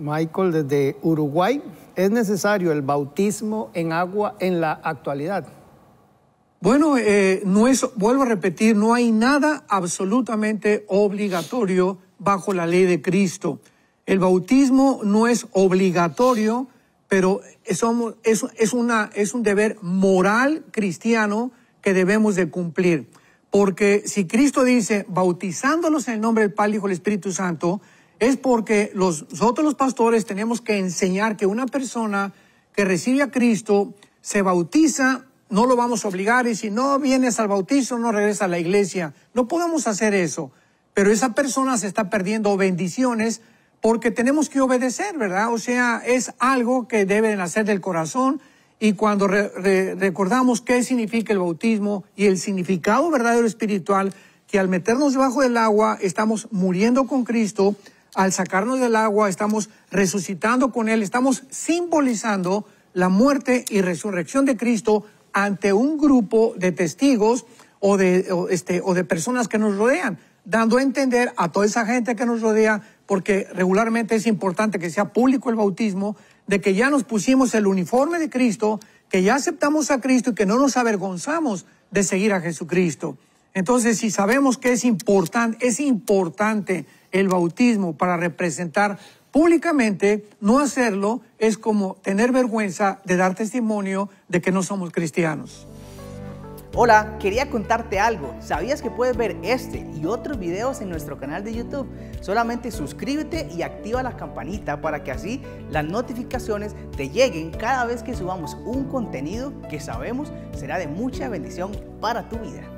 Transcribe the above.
Michael, desde Uruguay. ¿Es necesario el bautismo en agua en la actualidad? Bueno, no es, vuelvo a repetir, no hay nada absolutamente obligatorio bajo la ley de Cristo. El bautismo no es obligatorio, pero es un deber moral cristiano que debemos de cumplir. Porque si Cristo dice, bautizándolos en el nombre del Padre, Hijo y del Espíritu Santo, es porque nosotros los pastores tenemos que enseñar que una persona que recibe a Cristo se bautiza, no lo vamos a obligar, y si no vienes al bautizo, no regresas a la iglesia. No podemos hacer eso, pero esa persona se está perdiendo bendiciones porque tenemos que obedecer, ¿verdad? O sea, es algo que deben hacer del corazón. Y cuando recordamos qué significa el bautismo y el significado verdadero espiritual, que al meternos debajo del agua estamos muriendo con Cristo, al sacarnos del agua estamos resucitando con Él, estamos simbolizando la muerte y resurrección de Cristo ante un grupo de testigos o de personas que nos rodean, dando a entender a toda esa gente que nos rodea, porque regularmente es importante que sea público el bautismo, de que ya nos pusimos el uniforme de Cristo, que ya aceptamos a Cristo y que no nos avergonzamos de seguir a Jesucristo. Entonces, si sabemos que es importante el bautismo para representar públicamente, no hacerlo es como tener vergüenza de dar testimonio de que no somos cristianos. Hola, quería contarte algo. ¿Sabías que puedes ver este y otros videos en nuestro canal de YouTube? Solamente suscríbete y activa la campanita para que así las notificaciones te lleguen cada vez que subamos un contenido que sabemos será de mucha bendición para tu vida.